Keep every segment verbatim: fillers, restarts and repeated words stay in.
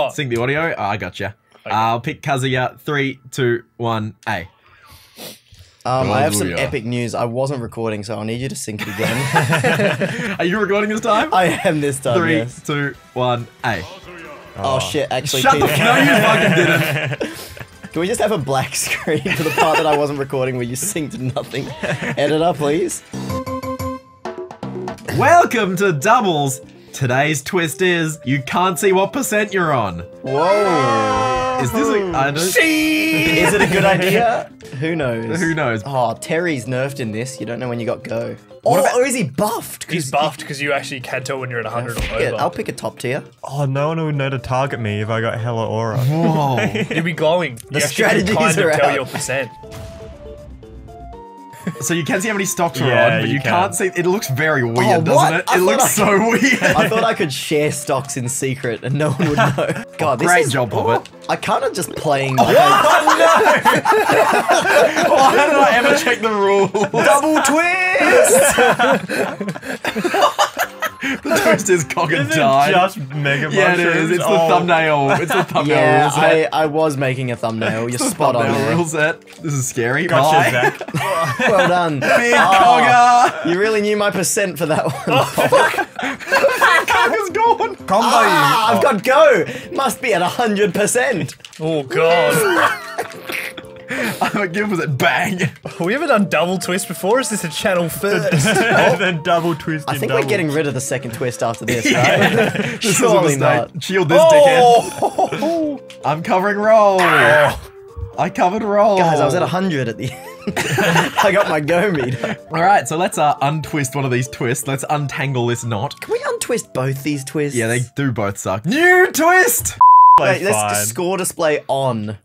Oh. Sing the audio. Oh, I gotcha. Okay. Uh, I'll pick Kazuya. Three, two, one, A. Um, I have some epic news. I wasn't recording, so I'll need you to sync it again. Are you recording this time? I am this time. Three, yes. two, one, A. Oh, oh shit! Actually, shut the fuck up! No, you fucking didn't. Can we just have a black screen for the part that I wasn't recording, where you synced nothing? Edit up, please. Welcome to Doubles. Today's twist is you can't see what percent you're on. Whoa! Is this a? I don't, is it a good idea? Who knows? Who knows? Oh, Terry's nerfed in this. You don't know when you got go. Or, about, or is he buffed? Cause he's buffed because you actually can tell when you're at one hundred or over. Yeah, I'll pick a top tier. Oh, no one would know to target me if I got hella aura. Whoa. You'd be glowing. The you strategies kind are of tell your percent. So you can see how many stocks are yeah, on, but you, you can. can't see. It looks very weird, oh, doesn't what? it? I it looks I, so weird. I thought I could share stocks in secret and no one would know. God, this Great is, job, Poppt. I kind of just playing. Oh, oh no! Why did I ever check the rules? Double twist! The twist is cock and die. Just mega yeah, mushrooms. It is. It's oh. the thumbnail. It's the thumbnail yeah, rule set. I, I was making a thumbnail. You're spot thumbnail on. There. Rule set. This is scary. Gotcha, Zach. Well done. Big oh, Cogger! You really knew my percent for that one. Oh, Cogger's gone. Combo. Ah, I've got go. Must be at one hundred percent. Oh, God. I would give was it bang. Have we ever done double twist before? Is this a channel first? And then double twist. I think double. We're getting rid of the second twist after this, right? Yeah. This Surely is not. Shield this oh. dickhead. I'm covering roll. Oh. I covered roll. Guys, I was at one hundred at the end. I got my go meter. Alright, so let's uh, untwist one of these twists. Let's untangle this knot. Can we untwist both these twists? Yeah, they do both suck. New twist! Wait, let's score display on.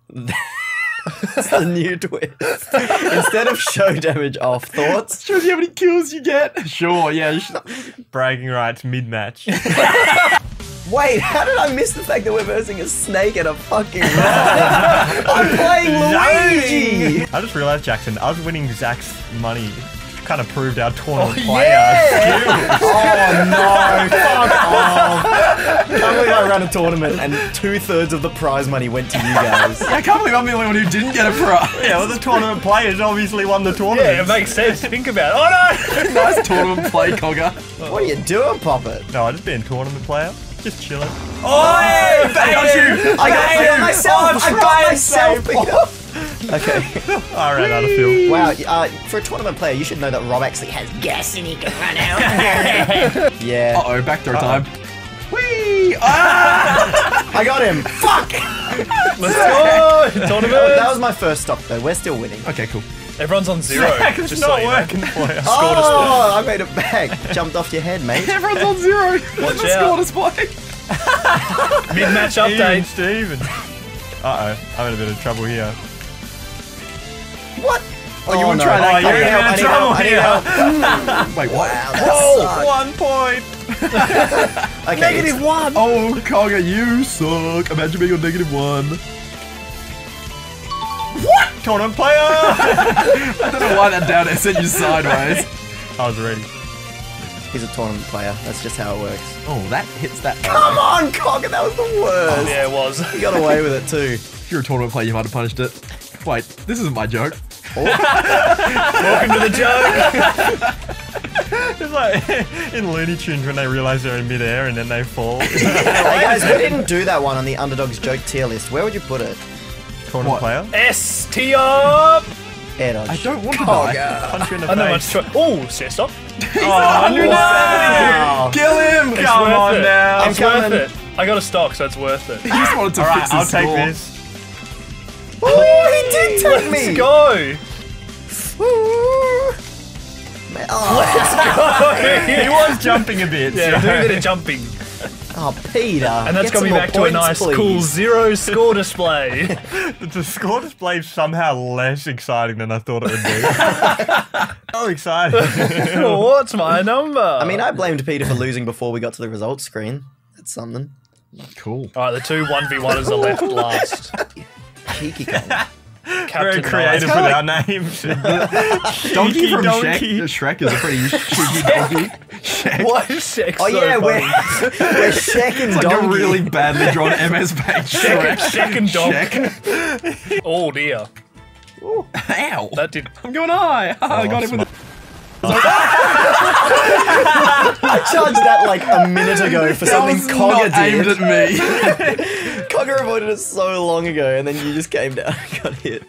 That's the new twist. Instead of show damage off, thoughts? Show you how many kills you get. Sure, yeah. Bragging rights mid-match. Wait, how did I miss the fact that we're versing a snake and a fucking rock? I'm playing Luigi! I just realised, Jackson, us winning Zach's money kind of proved our tournament oh, player. Yeah. Oh no, fuck off. I can't believe I ran a tournament and two thirds of the prize money went to you guys. I can't believe I'm the only one who didn't get a prize. Yeah, well the tournament players obviously won the tournament. Yeah, it makes sense. Think about it. Oh no! Nice tournament play, Cogger. What are you doing, Poppt? No, I've just been a tournament player. Just chilling. Oh, oh hey, bang you! I got it myself! Oh, I got myself! Oh. Okay. I ran out of fuel. Wow, uh, for a tournament player, you should know that Rob actually has gas and he can run out. Yeah. Uh oh, backdoor uh -oh. time. Whee! Ah! I got him! Fuck! Let's go! Tournament! That was my first stop, though. We're still winning. Okay, cool. Everyone's on zero. Zach, it's just not so working for you. Oh, I made it back. Jumped off your head, mate. Everyone's on zero. Watch the out. The score display. Mid-match update. Steven. Uh-oh. I'm in a bit of trouble here. What? Oh, oh you want to no. try that? Oh, you're in help, trouble here. Mm. Wait, what? Wow, whoa, one point. Okay, negative it's... one. Oh, Cogger, you suck. Imagine being on negative one. What? Tournament player! I don't know why that down air sent you sideways. I was ready. He's a tournament player. That's just how it works. Oh, that hits that. Come on, Cogger! That was the worst! Oh, yeah, it was. You got away with it too. If you're a tournament player, you might have punished it. Wait, this isn't my joke. Oh. Welcome to the joke! It's like in Looney Tunes when they realise they're in midair and then they fall. Hey guys, we didn't do that one on the Underdogs joke tier list. Where would you put it? Tournament player. S T up. I don't want to die. Punch you in the face. Oh, set up. Oh, kill him! Come on now. It's worth it. I got a stock, so it's worth it. He just wanted to fix his score. I'll take this. Oh, he did take me. Let's go. Let's go. He was jumping a bit. Yeah, do a bit of jumping. Oh, Peter. And that's got me back to a nice, cool zero score display. The score display is somehow less exciting than I thought it would be. Oh, exciting. What's my number? I mean, I blamed Peter for losing before we got to the results screen. That's something. Cool. All right, the two one v ones are left last. Cheeky guy. Very creative with our names. Donkey from Shrek. Shrek is a pretty cheeky donkey. Shaq. What is Shaq? Oh so yeah, funny. we're we're Shaq and Donkey. It's like a really badly drawn M S Paint. Shaq, Shaq and Donkey. Oh dear. Ooh. Ow! That did. I'm going high. Oh, I got him with. I charged that like a minute ago for that something was Cogger not aimed did. at me. Cogger avoided it so long ago, and then you just came down and got hit.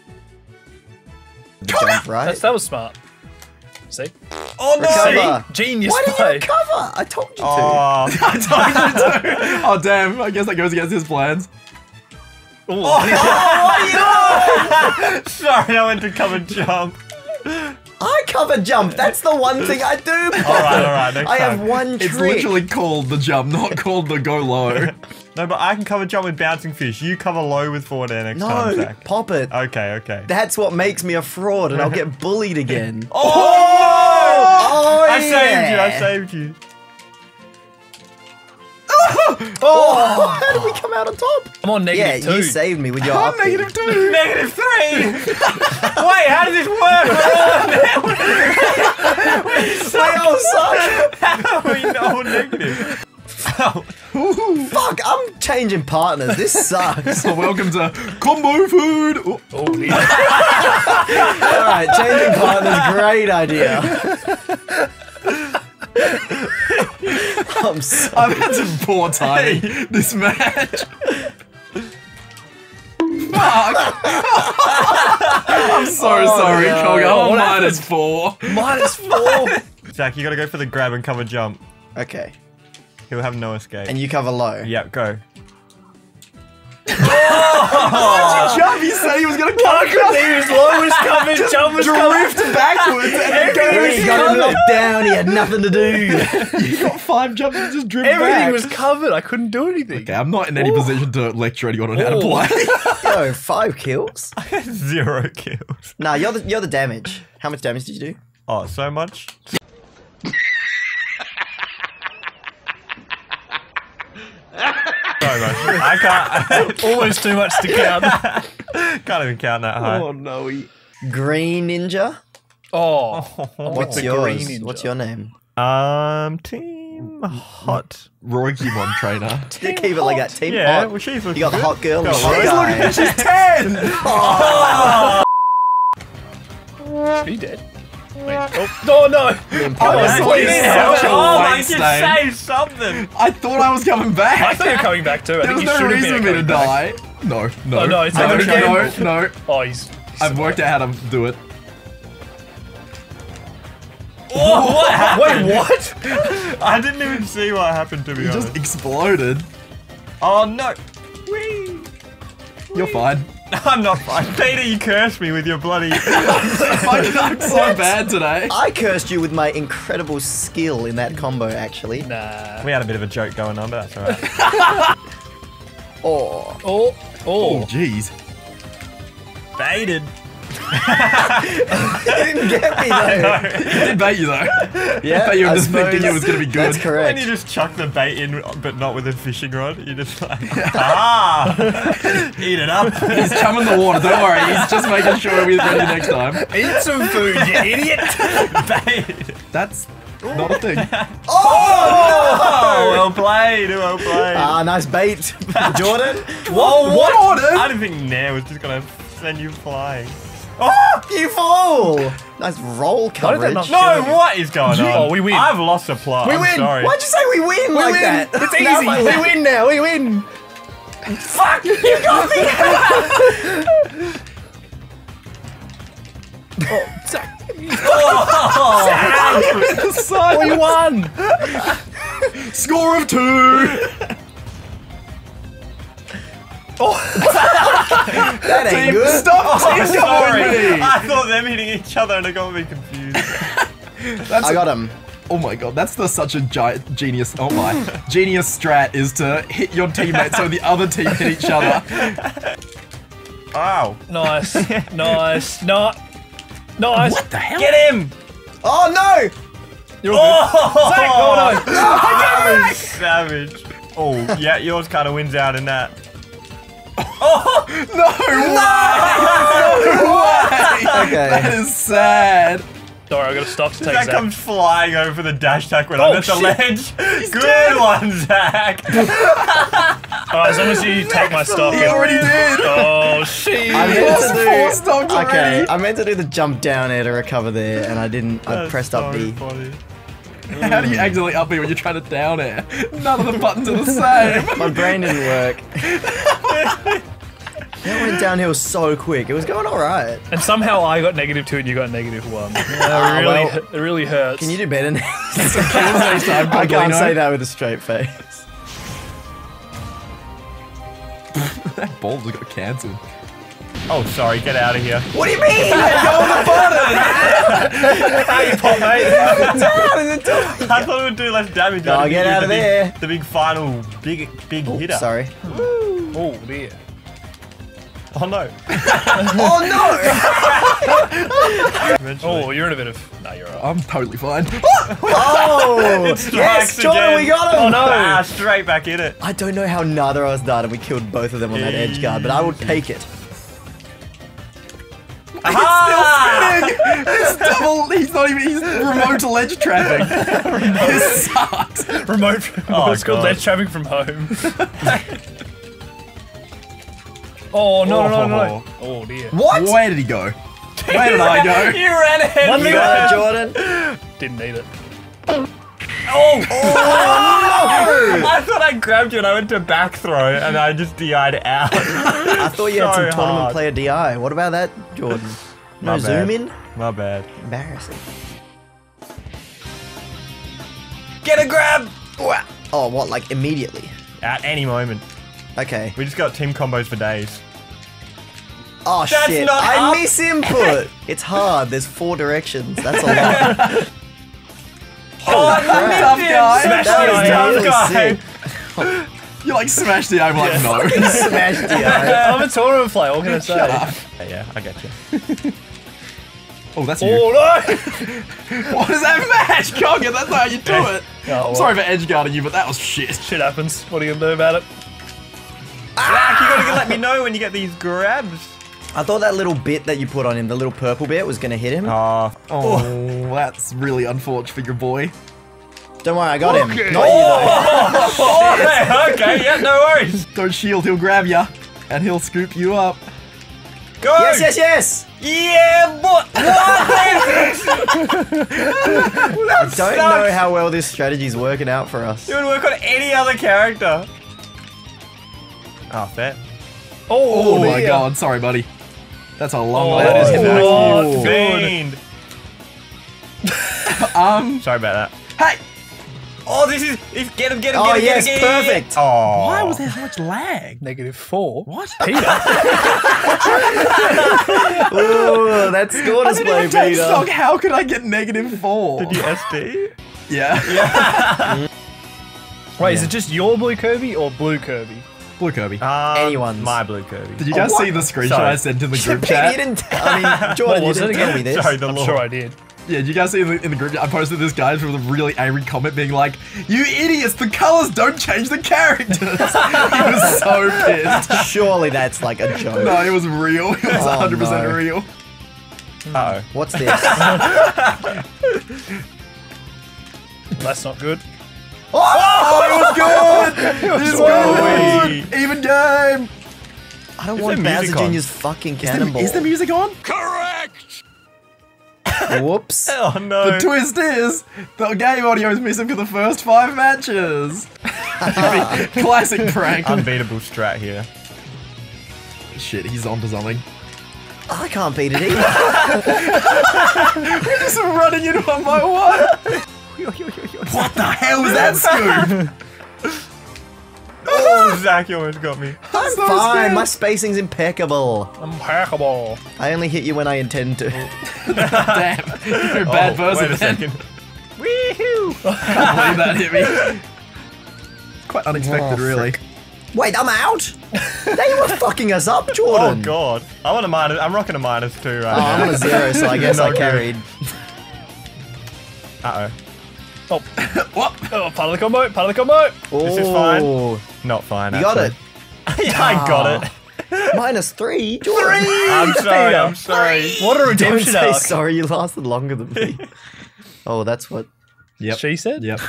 Jump, right? That's, that was smart. See? Oh no! See? Genius Why play. Why did you cover? I told you to. Oh, I told you to. Oh damn! I guess that goes against his plans. Ooh. Oh, oh no! Sorry, I went to cover jump. I cover jump. That's the one thing I do. All right, all right. Next I time. have one trick. It's literally called the jump, not called the go low. No, but I can cover jump with bouncing fish. You cover low with forward air next no, time, Zach. Pop it. Okay, okay. That's what makes me a fraud, and I'll get bullied again. Oh! Oh, no! oh I yeah. saved you. I saved you. Oh! oh! How did we come out on top? I'm on negative yeah, two. Yeah, you saved me with your I'm negative two. Negative three. Wait, how does this work? We're all on negative. We suck. We all suck. How are we all negative? Oh. Ooh. Fuck, I'm changing partners. This sucks. Well, welcome to Combo Food. Oh. Oh, dear. All right, changing partners, great idea. I'm sorry. I've had some poor timing this match. Fuck. I'm so oh, sorry, no. Cogger. Oh, minus four. Minus four. Zach, you gotta go for the grab and cover jump. Okay. He'll have no escape. And you cover low. Yeah, go. Why did you jump? He said he was gonna cover jump. He was low, was covered, jump was covered. Drift backwards and then go. He got him knocked down. He had nothing to do. You got five jumps and just drift back. Everything was covered. I couldn't do anything. Okay, I'm not in any Ooh. position to lecture anyone on Ooh. how to play. Yo, five kills. I had zero kills. Nah, you're the you're the damage. How much damage did you do? Oh, so much. I can't. Always too much to count. Can't even count that high. Oh no! Green Ninja. Oh, what's yours? Green ninja. What's your name? Um, Team Hot. Roigimon Trainer. Team you keep it like that. Team yeah, Hot. Well, she's you got good. the hot girl. She's looking at she's ten. Oh. She dead. Wait, oh, oh no! I was waiting for Oh, I could say something! I thought I was coming back! I thought you were coming back too. I there think was you no reason for me to die. Back. No, no. Oh, no, it's no, no, no. Oh, he's. he's I've worked out how to do it. Oh, what happened? Wait, what? I didn't even see what happened to me. You honest. just exploded. Oh no! Whee! Whee. You're fine. I'm not fine. Peter, you cursed me with your bloody... I'm so bad today. I cursed you with my incredible skill in that combo, actually. Nah. We had a bit of a joke going on, but that's alright. oh. Oh. Oh. jeez. Baited. You didn't get me, though. He did bait you, though. Yeah, I thought you were I just thinking it was going to be good. That's correct. And you just chuck the bait in, but not with a fishing rod. You're just like, ah! Eat it up. He's chumming the water, don't worry. He's just making sure we're ready next time. Eat some food, you idiot! Bait. That's not a thing. Oh! oh no. Well played, well played. Ah, nice bait. Jordan? Whoa, what? Jordan? I didn't think Nair was just going to send you flying. Oh, you fool! Nice roll coverage. No, what is going on? Oh, we win. I've lost a plot. We I'm win. Sorry. Why'd you say we win we like win. that? It's easy. We that. win now. We win. Fuck! You got me. oh, Zach. Oh, Zach. We won. Score of two. Oh. That ain't Team, good. Stop! Oh, Team, sorry. Me. I thought them hitting each other and I got me confused. I got him. Oh my god, that's the such a giant genius. Oh my, genius strat is to hit your teammate so the other team hit each other. Ow! Nice, nice, not nice. What the hell? Get him! Oh no! You're all oh, Zach, oh no! Oh, savage. Oh yeah, yours kind of wins out in that. Oh no! No way! No way! Okay. That is sad. Sorry, I've got a stock to take, Zach. That comes flying over the dash tack when oh, I'm at the ledge. He's Good dead. one, Zach. Oh, as long as you take my stock. He already did. Oh, shit. I meant to do... Okay, I meant to do the jump down air to recover there, and I didn't. That's I pressed up B. Funny. How do you accidentally up here when you're trying to down air? None of the buttons are the same. My brain didn't work. That went downhill so quick. It was going all right. And somehow I got negative two and you got negative one. It really, well, it really hurts. Can you do better next? time, I can't no. say that with a straight face. That ball just got cancelled. Oh, sorry, get out of here. What do you mean? Go on the bottom! How you pop, mate? I thought it would do less damage. No, get out of there. The big final, big, big Ooh, hitter. Sorry. Woo. Oh, dear. Oh, no. Oh, no! Oh, you're innovative. No, you're all right. I'm totally fine. Oh! It yes, Jordan, again. we got him! Oh, no! Ah, straight back in it. I don't know how neither of us died and we killed both of them on that edge guard, but I will take it. It's ah! still spinning! It's double, he's not even, he's remote ledge trapping. Remote. This sucks. Remote, remote oh, it's called ledge trapping from home. Oh, no, oh, no, no, no. Oh, dear. What? Where did he go? Where did I go? You ran ahead of me, Jordan. Didn't need it. Oh! Oh no! I thought I grabbed you and I went to back throw and I just D I'd out. I thought you so had some tournament hard. player D I. What about that, Jordan? No My zoom bad. in? My bad. Embarrassing. Get a grab! Oh, what? Like immediately? At any moment. Okay. We just got team combos for days. Oh, That's shit. Not I up. miss input. It's hard. There's four directions. That's a lot. Oh, I tough guy! Smash that the tough guy! You like smash the I'm like, yeah. no. Smash the I'm a tournament player, what can I say? Hey, yeah, I get you. Oh, that's oh, you. Oh, no! What is that match, Cogger? That's not how you do it! Oh, well. Sorry for edgeguarding you, but that was shit. Shit happens. What are you gonna do about it? Ah! Zach, you gotta let me know when you get these grabs. I thought that little bit that you put on him, the little purple bit, was gonna hit him. Uh, oh, oh, that's really unfortunate for your boy. Don't worry, I got okay. him. Not oh, oh, oh, okay, yeah, no worries. Don't shield, he'll grab you, and he'll scoop you up. Go! Yes, yes, yes! Yeah, but what is I don't sucks. know how well this strategy's working out for us. It would work on any other character. Oh, fair. Oh, oh my yeah. god, sorry, buddy. That's a long oh, that is oh, fiend. um, Sorry about that. Hey! Oh, this is. It's, get him, get him, oh, get him. Yes, get him, get perfect. Him. Oh. Why was there so much lag? Negative four. What? Peter. Ooh, that score display, Peter. Stock. How could I get negative four? Did you S D? Yeah. yeah. Wait, yeah. is it just your blue Kirby or blue Kirby? Blue Kirby. Um, Anyone's. My blue Kirby. Did you guys oh, see the screenshot Sorry. I sent to the group chat? You didn't I mean, Jordan, you didn't tell me this. Sorry, the I'm Lord. sure I did. Yeah, did you guys see in the, in the group chat? I posted this guy from a really angry comment being like, "You idiots, the colors don't change the characters." He was so pissed. Surely that's like a joke. No, it was real. It was oh, one hundred percent no. real. Uh oh. What's this? That's not good. Oh, oh, it was good! It was, it was good! Way. Even game! I don't is want Bowser Junior's fucking cannonball. Is the, is the music on? Correct! Whoops. Oh no. The twist is, the game audio is missing for the first five matches. Classic prank. Unbeatable strat here. Shit, he's on to something. I can't beat it either. We're just running in one by one. What the hell was that scoop? Oh, Zach, you almost got me. I'm so fine, scared. My spacing's impeccable. Impeccable. I only hit you when I intend to. Damn, you're a bad oh, person. Wait a second. Wee-hoo! Can't believe that hit me. Quite unexpected, oh, really. Frick. Wait, I'm out? They were fucking us up, Jordan. Oh, God. I want a minus, I'm rocking a minus two right oh, now. I'm on a zero, so I guess I carried. Uh-oh. Oh, what? Oh, part of the combo, part of the combo. Oh. This is fine. Not fine, You actually. got it. Yeah, I got it. Minus three. Jordan. Three. I'm sorry. Peter. I'm sorry. Three. What a redemption Don't say arc. Sorry, you lasted longer than me. Oh, that's what. Yep. She said. Yep.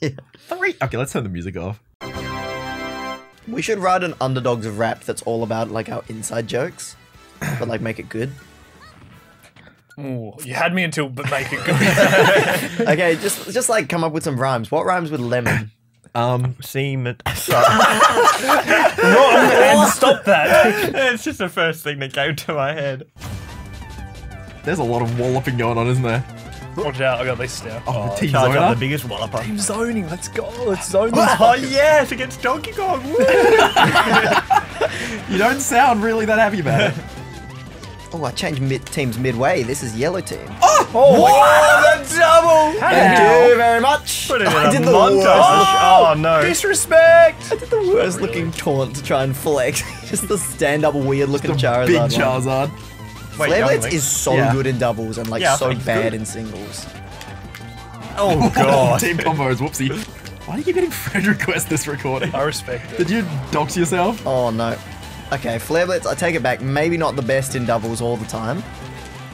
Yeah. Three. Okay, let's turn the music off. We should write an Underdogs rap that's all about like our inside jokes, but like make it good. Ooh, you had me until but make it good. Okay, just just like come up with some rhymes. What rhymes with lemon? Um, semen. Wrong. Stop that. It's just the first thing that came to my head. There's a lot of walloping going on, isn't there? Watch out, I got this now. Oh, oh team zoning. The biggest walloper. Team zoning, let's go. Let's zone this. Oh, yes, against Donkey Kong. You don't sound really that happy about it. Oh, I changed mid teams midway. This is yellow team. Oh, oh what a double! Thank you very much. Put it in oh, I did the worst. Oh, oh no! Disrespect! I did the worst really. looking taunt to try and flex. Just the stand-up weird looking Charizard. Big Charizard. Flareblitz is so yeah. good in doubles and like yeah, so bad good. in singles. Oh god! Team combos. Whoopsie. Why do you keep getting friend requests this recording? I respect it. Did you dox yourself? Oh no. Okay, Flareblitz, I take it back. Maybe not the best in doubles all the time.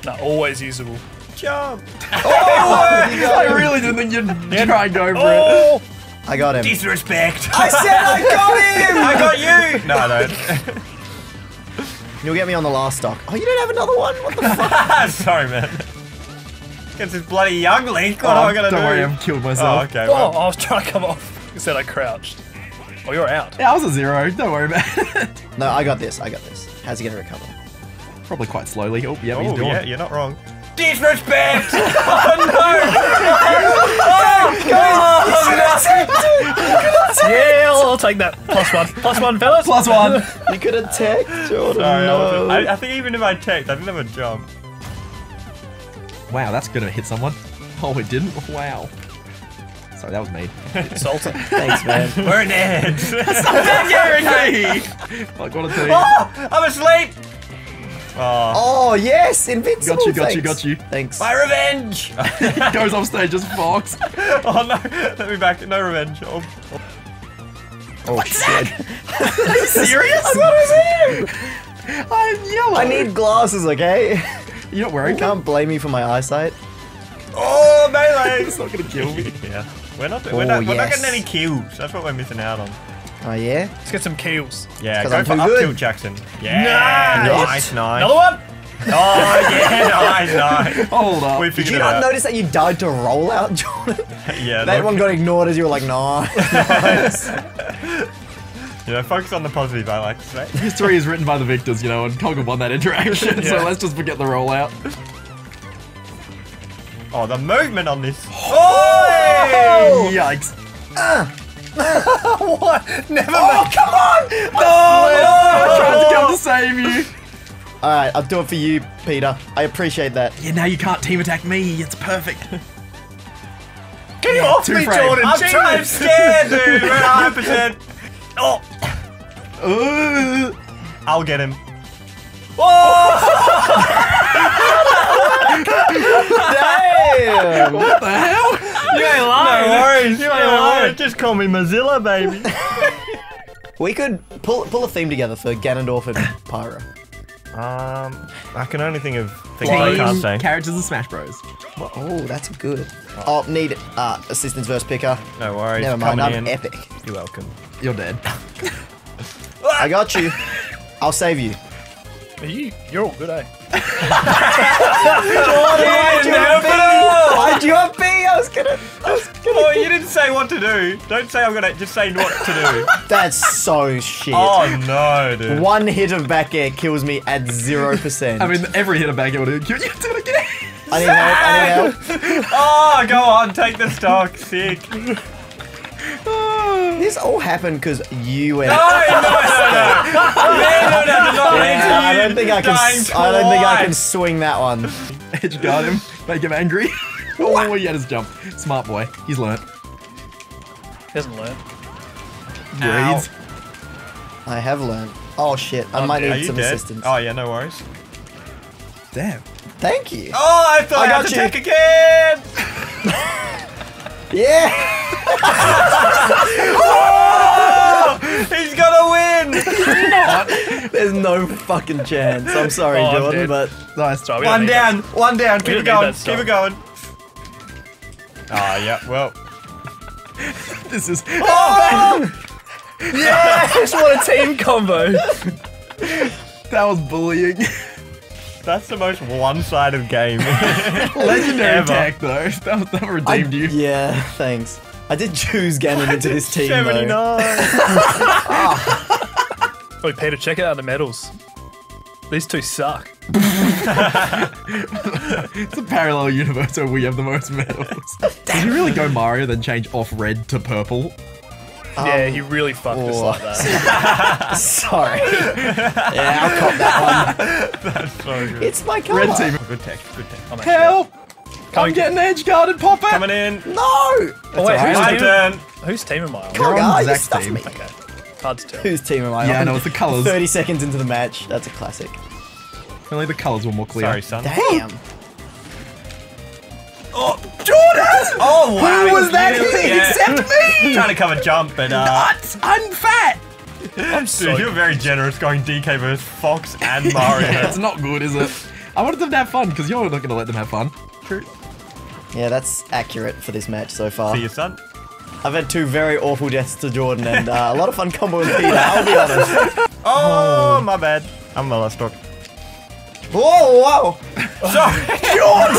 No, always usable. Jump! Oh, I really didn't think you'd try and go for oh. it. I got him. Disrespect! I said I got him! I got you! No, I don't. You'll get me on the last stock. Oh, you don't have another one? What the fuck? Sorry, man. It's this bloody young Link. What oh, am I gonna don't do? Don't worry, I've killed myself. Oh, okay. Oh, well. I was trying to come off. Instead I crouched. Oh, you're out. Yeah, I was a zero. Don't worry about it. No, I got this. I got this. How's he going to recover? Probably quite slowly. Oh, yeah, Ooh, he's doing yeah, you're not wrong. Disrespect! Oh, no! Oh, God! Oh, no. Yeah, I'll, I'll take that. Plus one. Plus one, fellas. Plus one. You could have teched, Jordan. Sorry, no. I, I think even if I teched, I didn't have a jump. Wow, that's going to hit someone. Oh, it didn't? Wow. Sorry, that was me. Salted. Thanks, man. We're an ad. That's not me. I gotta tell you. Oh, I'm asleep. Oh, oh yes, invincible. Got you, got Thanks. you, got you. Thanks. My revenge. He goes off stage as Fox. Oh no, let me back. No revenge. Oh, oh. oh What's shit. That? Are you serious? I got him. I'm yellow. I need glasses, okay? You're not wearing. You can't blame me for my eyesight. Oh, melee. It's not gonna kill me. Yeah. We're not, oh, we're, not, yes. we're not getting any kills. That's what we're missing out on. Oh, yeah? Let's get some kills. Yeah, go I'm for up kill Jackson. Yeah. Nice, nice. nice. Another one? Oh, yeah, nice, nice. Hold up. We figured Did you not out. notice that you died to roll out, Jordan? Yeah. That one got ignored as you were like, nah. Nice. You know, focus on the positive, I like to say. History is written by the victors, you know, and Cogger won that interaction, yeah. So let's just forget the rollout. Oh, the movement on this. Oh! Yikes. Uh. What? Never Oh, made... come on! No! no. I tried to come to save you. Alright, I'll do it for you, Peter. I appreciate that. Yeah, now you can't team attack me. It's perfect. Get yeah, you off me, frame. Jordan. I'm, I'm scared, dude. We're one hundred percent. Oh. Ooh. I'll get him. Damn! What the hell? You ain't lying. No worries. You ain't lying. Just call me Mozilla, baby. We could pull pull a theme together for Ganondorf and Pyro. Um, I can only think of things I can't say. Characters in Smash Bros. Well, oh, that's good. Oh, oh need uh, assistance verse picker. No worries. Never mind. Coming I'm in. epic. You're welcome. You're dead. I got you. I'll save you. Are you, you're all good, eh? Jordan, why'd you have B? Why'd you have B? I was gonna... I was gonna oh, you didn't say what to do. Don't say I'm gonna... Just say what to do. That's so shit. Oh, no, dude. One hit of back air kills me at zero percent. I mean, every hit of back air will do it. You have to do it again. I need help, I need help. Oh, go on, take the stock. Sick. This all happened because you went. No, no, no, no, no, yeah, I don't think I can. I don't think I can swing that one. Edge guard him, make him angry. Oh, he had his jump. Smart boy, he's learnt. He hasn't learnt. Reads. I have learnt. Oh shit, I um, might need some dead? assistance. Oh yeah, no worries. Damn. Thank you. Oh, I thought I, I got to take again. Yeah. Oh! He's gonna win! There's no fucking chance. I'm sorry, oh, Jordan, dude. but nice job. One down, that. one down. Keep it going. Keep it going. Ah, oh, yeah. Well, this is. Oh! Yes! What a team combo. That was bullying. That's the most one-sided game. Legendary tech, though. That, that redeemed I, you. Yeah, thanks. I did choose Ganon into this team, seventy-nine though. Oh. Wait, Peter, check out the medals. These two suck. It's a parallel universe where we have the most medals. Did you really go Mario, then change off red to purple? Um, yeah, he really fucked oh. us like that. Sorry. Yeah, I'll cop that one. That's so good. It's my colour. Red team. Good tech, good tech. I'm Help! I'm getting edge guarded, Poppt! Coming in. No! Oh, wait, who's right. turn? Whose team am I on? You're on Zach's team. Me. Okay. Hard to tell. Whose team am I on? Yeah, no, it's the colours. thirty seconds into the match. That's a classic. Only the colours were more clear. Sorry, son. Damn. Oh, Jordan! Oh, wow. Who was that hitting yeah. except me? I'm trying to cover jump, but uh... Nuts! I'm fat! I'm so Dude, you're very generous going D K versus Fox and Mario. Yeah, it's not good, is it? I wanted them to have fun, because you're not going to let them have fun. True. Yeah, that's accurate for this match so far. See you, son. I've had two very awful deaths to Jordan and uh, a lot of fun combo with Peter, I'll be honest. Oh, oh, my bad. I'm the last talk. Whoa, whoa! Sorry! Jordan!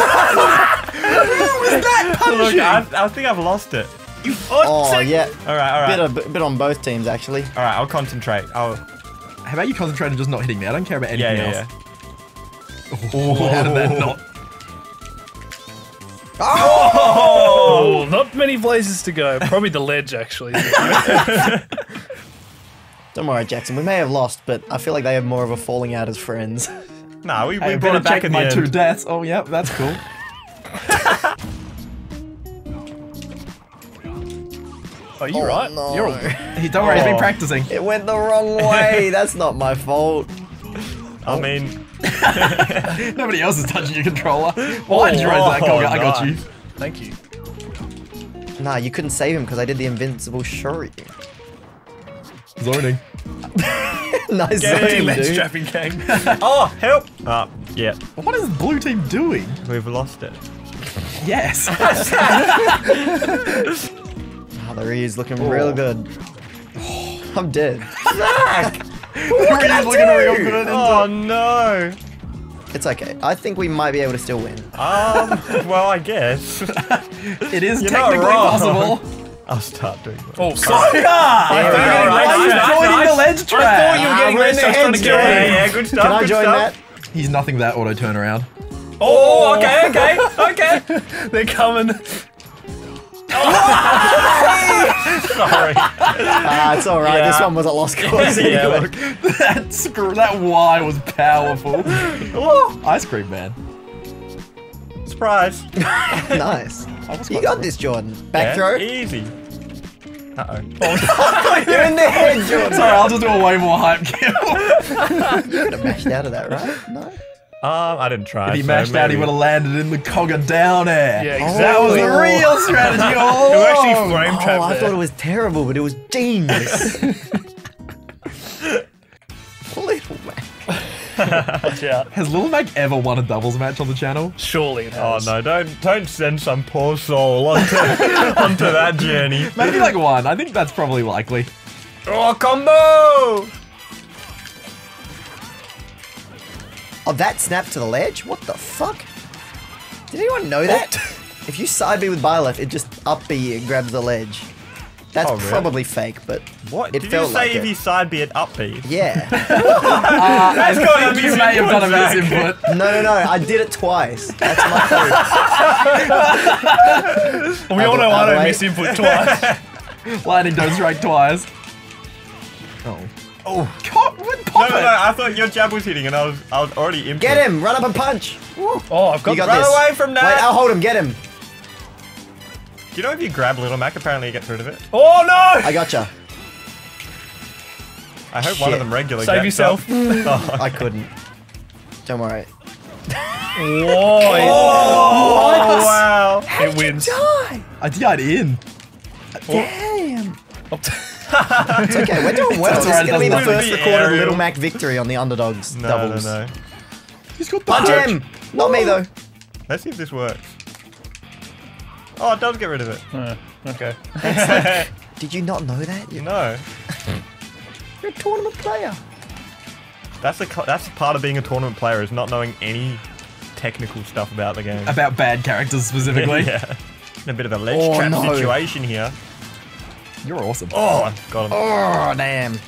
Who was that punishing? Look, I, I think I've lost it. You oh, oh, yeah. Alright, alright. A bit, a bit on both teams, actually. Alright, I'll concentrate. I'll... How about you concentrate on just not hitting me? I don't care about anything yeah, yeah, else. Yeah. Oh, whoa. How did that not... Oh! Oh! Not many places to go. Probably the ledge, actually. Don't worry, Jackson. We may have lost, but I feel like they have more of a falling out as friends. Nah, we, hey, we brought it back in my end. two deaths. Oh, yeah, that's cool. Oh, you're oh, right. No. You're all... hey, don't oh. worry, he's been practicing. It went the wrong way. That's not my fault. I mean... Nobody else is touching your controller. Why did you raise that Cogger? I got you. Thank you. Nah, you couldn't save him because I did the invincible Shoryuken. Zoning. Nice zoning, dude. Strapping gang. Oh, help! Uh, yeah. What is blue team doing? We've lost it. Yes. Oh, there he is, looking oh. real good. Oh, I'm dead. Zach! What can I do? Real good oh no! It's okay. I think we might be able to still win. Um, well, I guess. It is You're technically possible. I'll start doing that. Oh, sorry! I was right. joining nice. the ledge trap! I thought you were ah, getting ledge trying to get away. Yeah, yeah, good stuff, Can I good join stuff. that? He's nothing without auto turnaround. Oh, oh, okay, okay, okay. They're coming. Oh, sorry. Ah, uh, it's alright, yeah. this one was a lost cause. Yeah, anyway. Look. That screw, that Y was powerful. Oh. Ice cream man. Surprise. Nice. You got this, Jordan. Back yeah, throw. Easy. Uh-oh. Oh, no. You're in the head, Jordan. Sorry, I'll just do a way more hype kill. You could have mashed out of that, right? No? Um, I didn't try. If he so mashed maybe. out, he would have landed in the Cogger down air. Yeah, exactly. That was the real strategy all along. It was actually frame oh, trapped I there. thought it was terrible, but it was genius. Little Mac. Watch out. Has Little Mac ever won a doubles match on the channel? Surely it has. Oh no, don't, don't send some poor soul onto, onto that journey. Maybe like one. I think that's probably likely. Oh, combo! Oh, that snapped to the ledge? What the fuck? Did anyone know that? If you side B with by left, it just up B and grabs the ledge. That's oh, really? probably fake, but what? It Did felt like Did you say like if it. you side B and up B? Yeah. uh, That's got to be misinput. No, no, no. I did it twice. That's my fault. We all know I don't misinput twice. Lightning don't strike twice. Oh. Oh, God, what Poppt? No, no, no, I thought your jab was hitting and I was I was already in. Get him! Run up and punch! Woo. Oh, I've got, you got Run this. away from that! Wait, I'll hold him, get him! Do you know if you grab Little Mac, apparently you get rid of it? Oh, no! I gotcha. I hope Shit. one of them regularly Save yourself. oh, okay. I couldn't. Don't worry. Whoa! Oh, wow! How it did wins. You die? I died in. Damn! Oh. It's okay, we're doing well. It's right, going to be the first recorded Little Mac victory on the Underdogs no, doubles. No, no, He's got the Punch perch. him! Not Whoa. me, though. Let's see if this works. Oh, it does get rid of it. Uh, okay. Like, did you not know that? You're... No. You're a tournament player. That's a, that's a part of being a tournament player, is not knowing any technical stuff about the game. About bad characters, specifically. Yeah. In a bit of a ledge oh, trap no. situation here. You're awesome. Oh, got him. Oh, damn.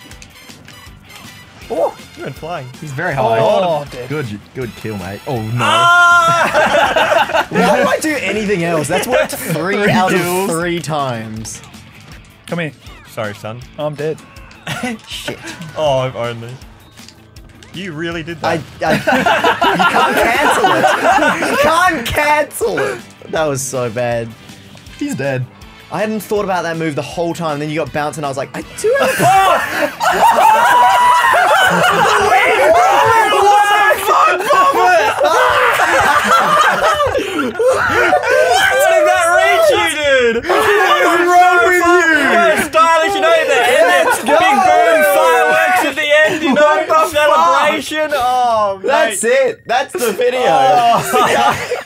Oh, you're in flying. He's very high. Oh, oh good, good kill, mate. Oh no. Ah! Why would I do anything else? That's worked three, three out kills. of three times. Come here. Sorry, son. Oh, I'm dead. Shit. Oh, if only. You really did that. I, I, you can't cancel it. You can't cancel it. That was so bad. He's dead. I hadn't thought about that move the whole time. Then you got bounced, and I was like, I do have. Oh! The win! What the fuck, Poppt? What did that reach you, dude? What is wrong with you? Yeah, stylish, you know, at the end, it's big boom fireworks at the end, you know, celebration. Oh, mate. That's it. That's the video. Oh.